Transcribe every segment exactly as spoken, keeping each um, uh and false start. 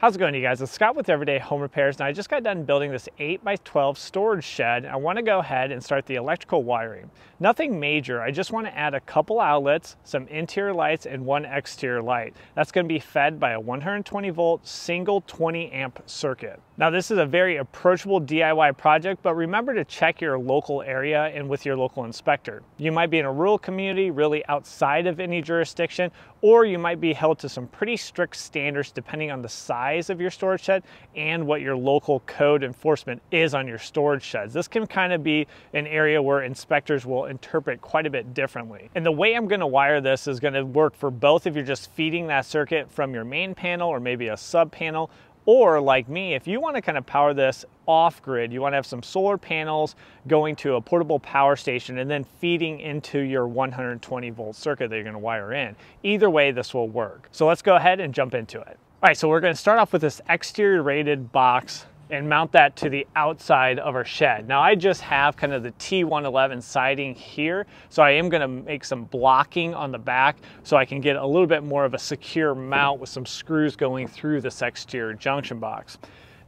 How's it going, you guys? It's Scott with Everyday Home Repairs, and I just got done building this eight by twelve storage shed. I want to go ahead and start the electrical wiring. Nothing major, I just want to add a couple outlets, some interior lights, and one exterior light. That's going to be fed by a one hundred twenty volt single twenty amp circuit. Now this is a very approachable D I Y project, but remember to check your local area and with your local inspector. You might be in a rural community, really outside of any jurisdiction, or you might be held to some pretty strict standards depending on the size of your storage shed and what your local code enforcement is on your storage sheds. This can kind of be an area where inspectors will interpret quite a bit differently. And the way I'm going to wire this is going to work for both if you're just feeding that circuit from your main panel or maybe a sub panel, or like me, if you want to kind of power this off-grid, you want to have some solar panels going to a portable power station and then feeding into your one hundred twenty volt circuit that you're going to wire in. Either way, this will work. So let's go ahead and jump into it. All right, so we're gonna start off with this exterior rated box and mount that to the outside of our shed. Now I just have kind of the T one eleven siding here, so I am gonna make some blocking on the back so I can get a little bit more of a secure mount with some screws going through this exterior junction box.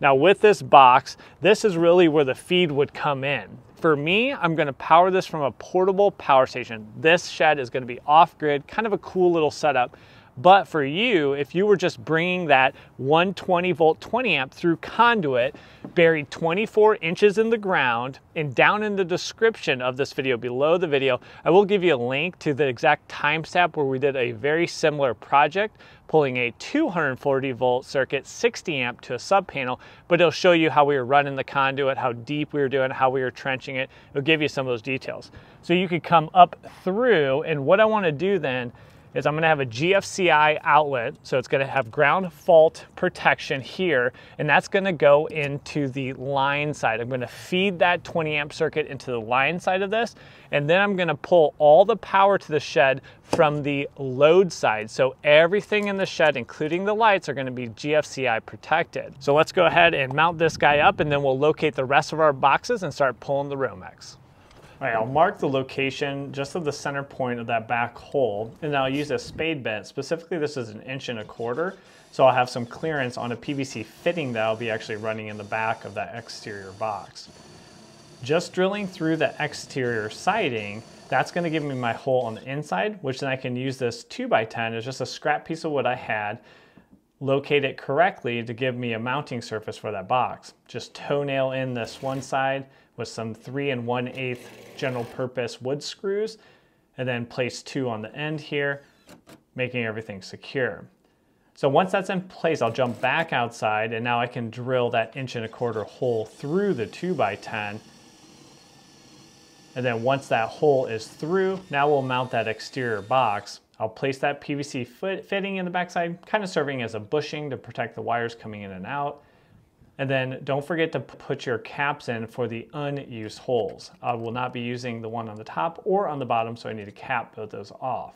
Now with this box, this is really where the feed would come in. For me, I'm gonna power this from a portable power station. This shed is gonna be off-grid, kind of a cool little setup. But for you, if you were just bringing that one hundred twenty volt twenty amp through conduit, buried twenty-four inches in the ground, and down in the description of this video, below the video, I will give you a link to the exact timestamp where we did a very similar project, pulling a two hundred forty volt circuit, sixty amp to a sub panel, but it'll show you how we were running the conduit, how deep we were doing, how we were trenching it. It'll give you some of those details. So you could come up through, and what I wanna do then is I'm gonna have a G F C I outlet, so it's gonna have ground fault protection here, and that's gonna go into the line side. I'm gonna feed that twenty amp circuit into the line side of this, and then I'm gonna pull all the power to the shed from the load side. So everything in the shed, including the lights, are gonna be G F C I protected. So let's go ahead and mount this guy up, and then we'll locate the rest of our boxes and start pulling the Romex. All right, I'll mark the location just of the center point of that back hole, and then I'll use a spade bit. Specifically, this is an inch and a quarter, so I'll have some clearance on a P V C fitting that I'll be actually running in the back of that exterior box. Just drilling through the exterior siding, that's gonna give me my hole on the inside, which then I can use this two by ten as just a scrap piece of wood I had, locate it correctly to give me a mounting surface for that box. Just toenail in this one side with some three and one eighth general purpose wood screws, and then place two on the end here, making everything secure. So once that's in place, I'll jump back outside, and now I can drill that inch and a quarter hole through the two by ten. And then once that hole is through, now we'll mount that exterior box. I'll place that P V C foot fitting in the backside, kind of serving as a bushing to protect the wires coming in and out. And then don't forget to put your caps in for the unused holes. I will not be using the one on the top or on the bottom, so I need to cap both those off.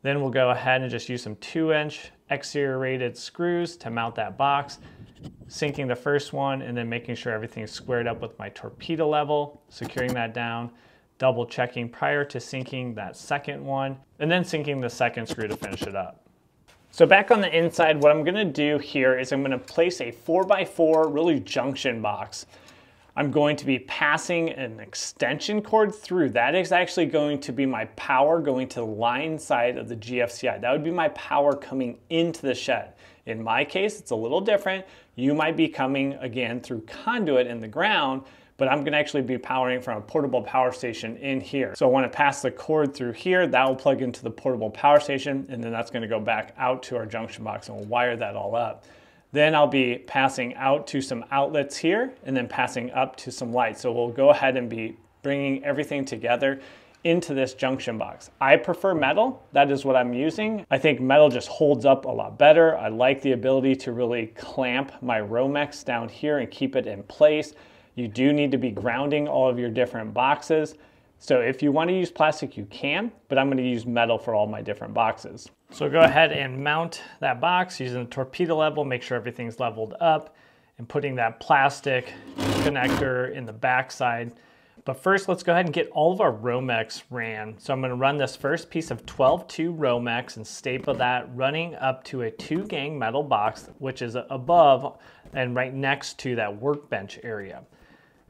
Then we'll go ahead and just use some two inch exterior rated screws to mount that box, sinking the first one and then making sure everything's squared up with my torpedo level, securing that down, double checking prior to sinking that second one, and then sinking the second screw to finish it up. So back on the inside, what I'm gonna do here is I'm gonna place a four by four really junction box. I'm going to be passing an extension cord through. That is actually going to be my power going to the line side of the G F C I. That would be my power coming into the shed. In my case, it's a little different. You might be coming again through conduit in the ground, but I'm gonna actually be powering from a portable power station in here. So I wanna pass the cord through here, that will plug into the portable power station, and then that's gonna go back out to our junction box, and we'll wire that all up. Then I'll be passing out to some outlets here and then passing up to some lights. So we'll go ahead and be bringing everything together into this junction box. I prefer metal, that is what I'm using. I think metal just holds up a lot better. I like the ability to really clamp my Romex down here and keep it in place. You do need to be grounding all of your different boxes. So if you want to use plastic, you can, but I'm going to use metal for all my different boxes. So go ahead and mount that box using the torpedo level, make sure everything's leveled up, and putting that plastic connector in the backside. But first, let's go ahead and get all of our Romex ran. So I'm gonna run this first piece of twelve two Romex and staple that running up to a two gang metal box, which is above and right next to that workbench area.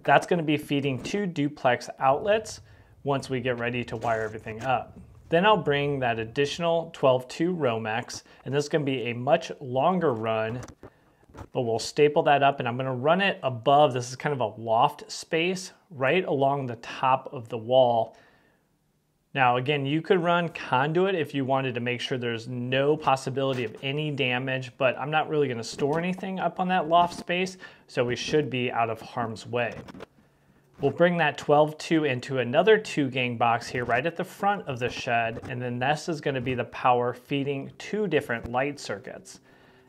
That's gonna be feeding two duplex outlets once we get ready to wire everything up. Then I'll bring that additional twelve two Romex, and this is gonna be a much longer run, but we'll staple that up and I'm gonna run it above. This is kind of a loft space right along the top of the wall. Now again, you could run conduit if you wanted to make sure there's no possibility of any damage, but I'm not really gonna store anything up on that loft space, so we should be out of harm's way. We'll bring that twelve two into another two gang box here right at the front of the shed, and then this is gonna be the power feeding two different light circuits.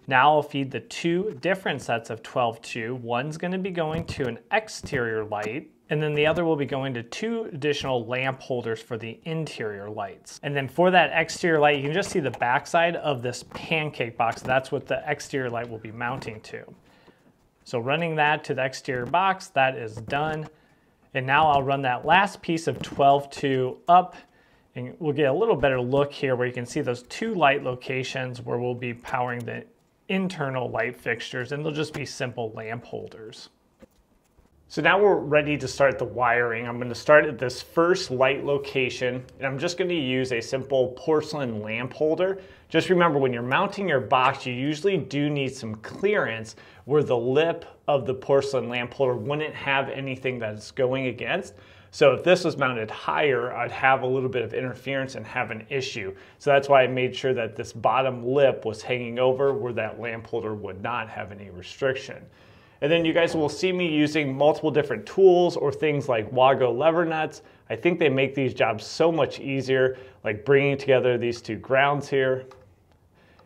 Now I'll feed the two different sets of twelve two. One's gonna be going to an exterior light, and then the other will be going to two additional lamp holders for the interior lights. And then for that exterior light, you can just see the backside of this pancake box. That's what the exterior light will be mounting to. So running that to the exterior box, that is done. And now I'll run that last piece of twelve two up, and we'll get a little better look here where you can see those two light locations where we'll be powering the internal light fixtures, and they'll just be simple lamp holders. So now we're ready to start the wiring. I'm going to start at this first light location, and I'm just going to use a simple porcelain lamp holder. Just remember, when you're mounting your box, you usually do need some clearance where the lip of the porcelain lamp holder wouldn't have anything that it's going against. So if this was mounted higher, I'd have a little bit of interference and have an issue. So that's why I made sure that this bottom lip was hanging over where that lamp holder would not have any restriction. And then you guys will see me using multiple different tools or things like WAGO lever nuts. I think they make these jobs so much easier, like bringing together these two grounds here.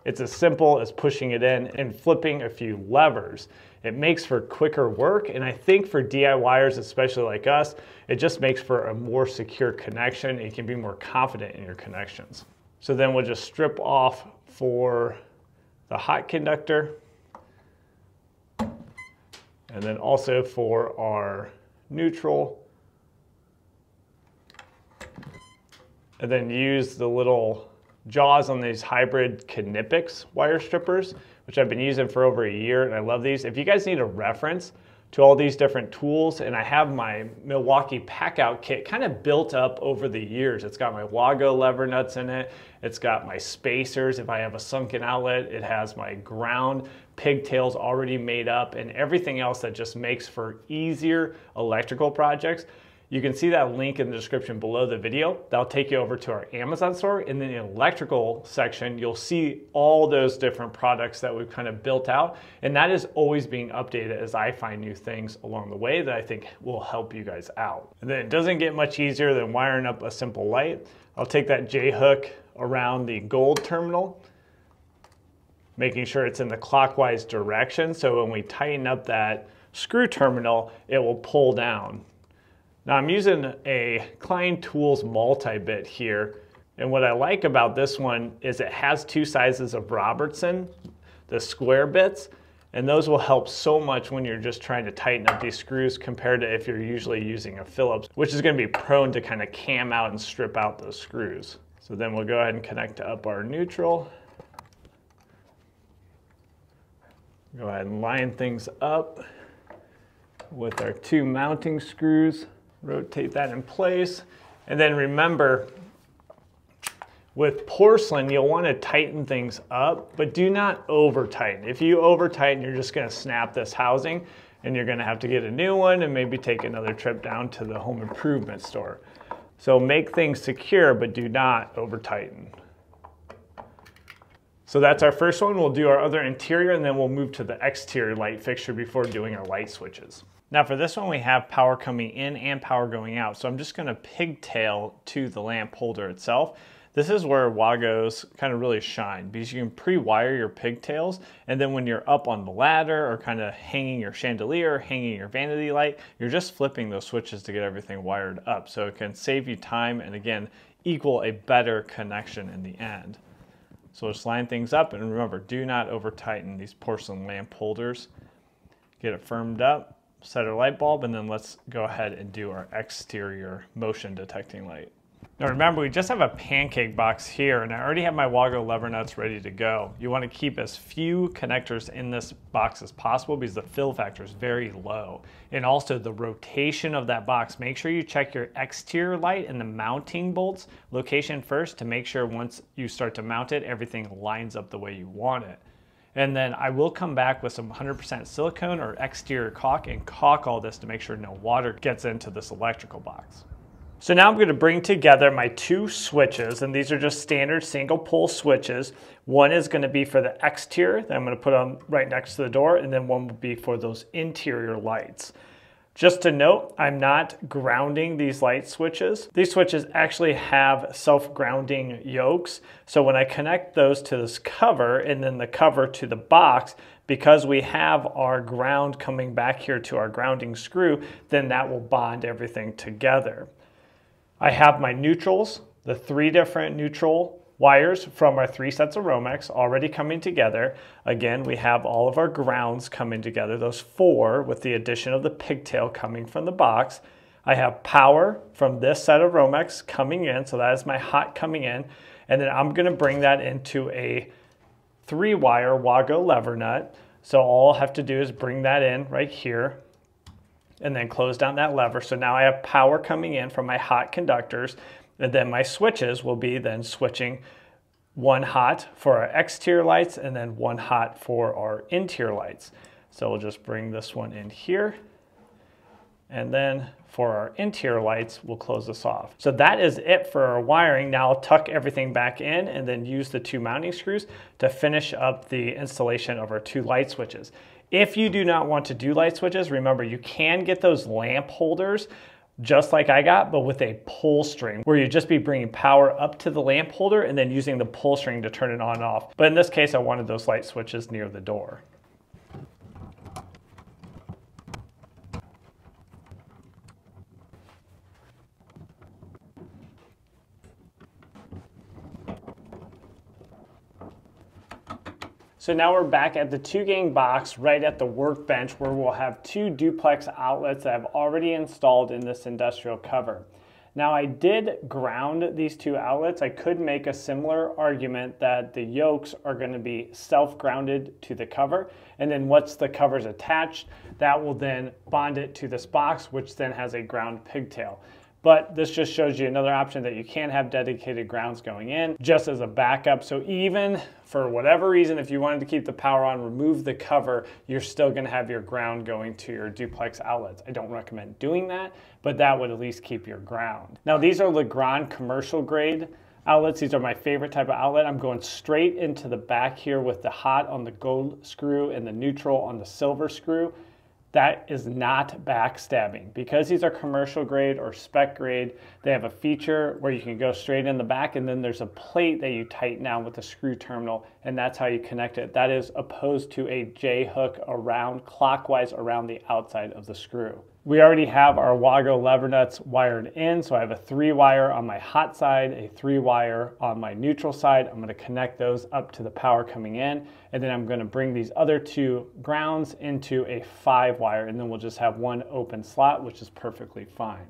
It's as simple as pushing it in and flipping a few levers. It makes for quicker work, and I think for D I Y ers, especially like us, it just makes for a more secure connection. You can be more confident in your connections. So then we'll just strip off for the hot conductor, and then also for our neutral, and then use the little jaws on these hybrid Knipex wire strippers, which I've been using for over a year, and I love these. If you guys need a reference to all these different tools, and I have my Milwaukee Packout kit kind of built up over the years. It's got my WAGO lever nuts in it. It's got my spacers. If I have a sunken outlet, it has my ground pigtails already made up and everything else that just makes for easier electrical projects. You can see that link in the description below the video. That'll take you over to our Amazon store. In the electrical section, you'll see all those different products that we've kind of built out. And that is always being updated as I find new things along the way that I think will help you guys out. And then it doesn't get much easier than wiring up a simple light. I'll take that J-hook around the gold terminal, making sure it's in the clockwise direction. So when we tighten up that screw terminal, it will pull down. Now I'm using a Klein Tools multi-bit here, and what I like about this one is it has two sizes of Robertson, the square bits, and those will help so much when you're just trying to tighten up these screws compared to if you're usually using a Phillips, which is going to be prone to kind of cam out and strip out those screws. So then we'll go ahead and connect up our neutral. Go ahead and line things up with our two mounting screws. Rotate that in place. And then remember, with porcelain, you'll want to tighten things up, but do not over tighten. If you over tighten, you're just going to snap this housing and you're going to have to get a new one and maybe take another trip down to the home improvement store. So make things secure, but do not over tighten. So that's our first one. We'll do our other interior, and then we'll move to the exterior light fixture before doing our light switches. Now for this one, we have power coming in and power going out. So I'm just gonna pigtail to the lamp holder itself. This is where WAGOs kind of really shine, because you can pre-wire your pigtails, and then when you're up on the ladder or kind of hanging your chandelier, hanging your vanity light, you're just flipping those switches to get everything wired up. So it can save you time and, again, equal a better connection in the end. So just line things up, and remember, do not over tighten these porcelain lamp holders. Get it firmed up. set a light bulb, and then let's go ahead and do our exterior motion detecting light. Now remember, we just have a pancake box here, and I already have my WAGO lever nuts ready to go. You want to keep as few connectors in this box as possible because the fill factor is very low. And also the rotation of that box, make sure you check your exterior light and the mounting bolts location first to make sure once you start to mount it, everything lines up the way you want it. And then I will come back with some one hundred percent silicone or exterior caulk and caulk all this to make sure no water gets into this electrical box. So now I'm going to bring together my two switches, and these are just standard single pole switches. One is going to be for the exterior that I'm going to put on right next to the door, and then one will be for those interior lights. Just to note, I'm not grounding these light switches. These switches actually have self-grounding yokes. So when I connect those to this cover and then the cover to the box, because we have our ground coming back here to our grounding screw, then that will bond everything together. I have my neutrals, the three different neutral wires from our three sets of Romex already coming together. Again, we have all of our grounds coming together, those four with the addition of the pigtail coming from the box. I have power from this set of Romex coming in, so that is my hot coming in. And then I'm gonna bring that into a three wire WAGO lever nut. So all I'll have to do is bring that in right here, and then close down that lever. So now I have power coming in from my hot conductors, and then my switches will be then switching one hot for our exterior lights and then one hot for our interior lights. So we'll just bring this one in here, and then for our interior lights, we'll close this off. So that is it for our wiring. Now I'll tuck everything back in and then use the two mounting screws to finish up the installation of our two light switches. If you do not want to do light switches, remember you can get those lamp holders just like I got, but with a pull string where you just be bringing power up to the lamp holder and then using the pull string to turn it on and off. But in this case, I wanted those light switches near the door. So now we're back at the two-gang box right at the workbench, where we'll have two duplex outlets that I've already installed in this industrial cover. Now I did ground these two outlets. I could make a similar argument that the yokes are going to be self-grounded to the cover, and then once the cover's attached, that will then bond it to this box, which then has a ground pigtail. But this just shows you another option that you can have dedicated grounds going in just as a backup. So even for whatever reason, if you wanted to keep the power on, remove the cover, you're still going to have your ground going to your duplex outlets. I don't recommend doing that, but that would at least keep your ground. Now these are Legrand commercial grade outlets. These are my favorite type of outlet. I'm going straight into the back here with the hot on the gold screw and the neutral on the silver screw. That is not backstabbing. Because these are commercial grade or spec grade, they have a feature where you can go straight in the back, and then there's a plate that you tighten down with a screw terminal, and that's how you connect it. That is opposed to a J-hook around clockwise around the outside of the screw. We already have our WAGO lever nuts wired in, so I have a three wire on my hot side, a three wire on my neutral side. I'm gonna connect those up to the power coming in, and then I'm gonna bring these other two grounds into a five wire, and then we'll just have one open slot, which is perfectly fine.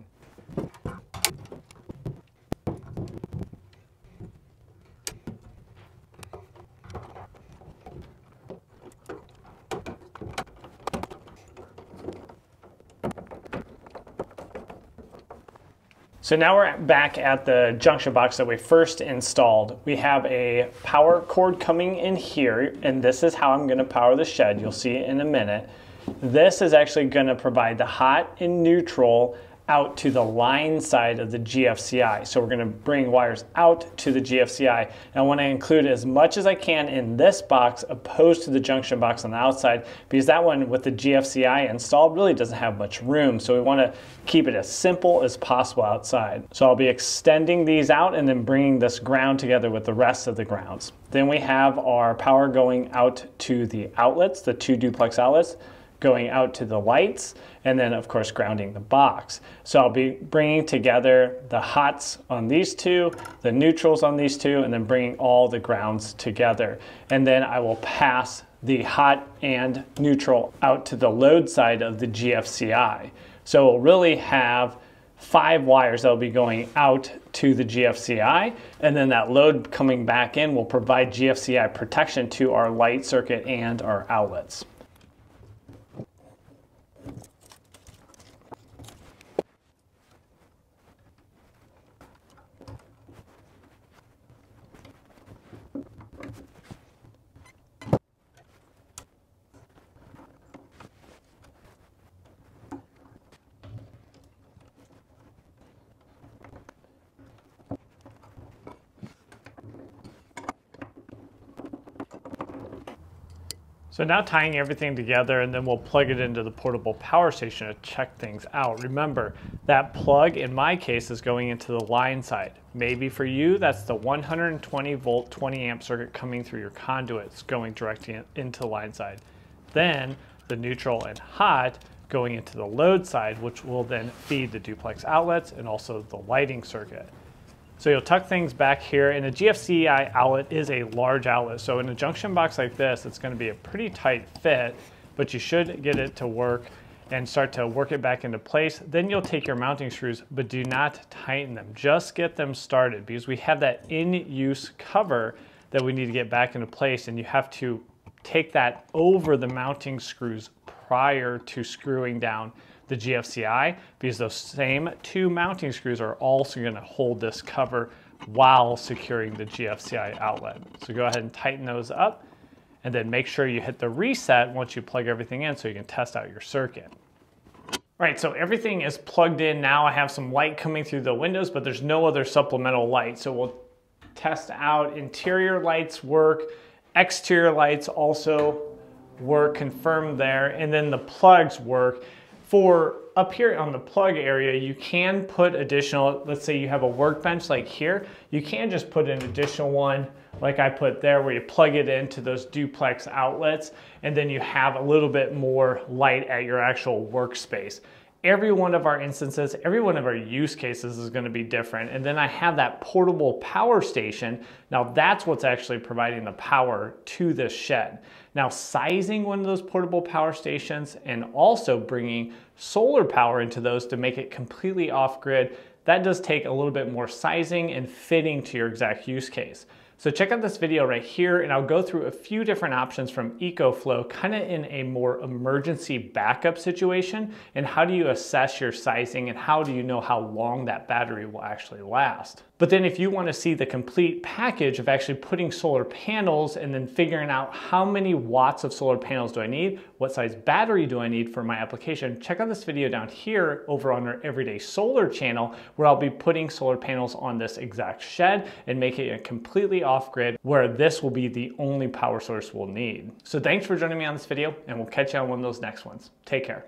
So now we're back at the junction box that we first installed. We have a power cord coming in here, and this is how I'm gonna power the shed. You'll see it in a minute. This is actually gonna provide the hot and neutral out to the line side of the G F C I. So we're gonna bring wires out to the G F C I. And I wanna include as much as I can in this box opposed to the junction box on the outside, because that one with the G F C I installed really doesn't have much room. So we wanna keep it as simple as possible outside. So I'll be extending these out and then bringing this ground together with the rest of the grounds. Then we have our power going out to the outlets, the two duplex outlets, going out to the lights, and then of course grounding the box. So I'll be bringing together the hots on these two, the neutrals on these two, and then bringing all the grounds together. And then I will pass the hot and neutral out to the load side of the G F C I. So we'll really have five wires that'll be going out to the G F C I, and then that load coming back in will provide G F C I protection to our light circuit and our outlets. So now tying everything together, and then we'll plug it into the portable power station to check things out. Remember, that plug in my case is going into the line side. Maybe for you, that's the one hundred twenty volt, twenty amp circuit coming through your conduits going directly into the line side. Then the neutral and hot going into the load side, which will then feed the duplex outlets and also the lighting circuit. So you'll tuck things back here, and the G F C I outlet is a large outlet. So in a junction box like this, it's gonna be a pretty tight fit, but you should get it to work and start to work it back into place. Then you'll take your mounting screws, but do not tighten them. Just get them started, because we have that in-use cover that we need to get back into place, and you have to take that over the mounting screws prior to screwing down the G F C I, because those same two mounting screws are also going to hold this cover while securing the G F C I outlet. So go ahead and tighten those up, and then make sure you hit the reset once you plug everything in so you can test out your circuit. All right, so everything is plugged in now. I have some light coming through the windows, but there's no other supplemental light. So we'll test out interior lights work, exterior lights also work, confirmed there, and then the plugs work. For up here on the plug area, you can put additional, let's say you have a workbench like here, you can just put an additional one like I put there where you plug it into those duplex outlets, and then you have a little bit more light at your actual workspace. Every one of our instances, every one of our use cases is going to be different. And then I have that portable power station. Now that's what's actually providing the power to this shed. Now sizing one of those portable power stations and also bringing solar power into those to make it completely off-grid, that does take a little bit more sizing and fitting to your exact use case. So check out this video right here, and I'll go through a few different options from EcoFlow, kind of in a more emergency backup situation, and how do you assess your sizing, and how do you know how long that battery will actually last. But then if you want to see the complete package of actually putting solar panels and then figuring out how many watts of solar panels do I need, what size battery do I need for my application, check out this video down here over on our Everyday Solar channel, where I'll be putting solar panels on this exact shed and making it completely off-grid, where this will be the only power source we'll need. So thanks for joining me on this video, and we'll catch you on one of those next ones. Take care.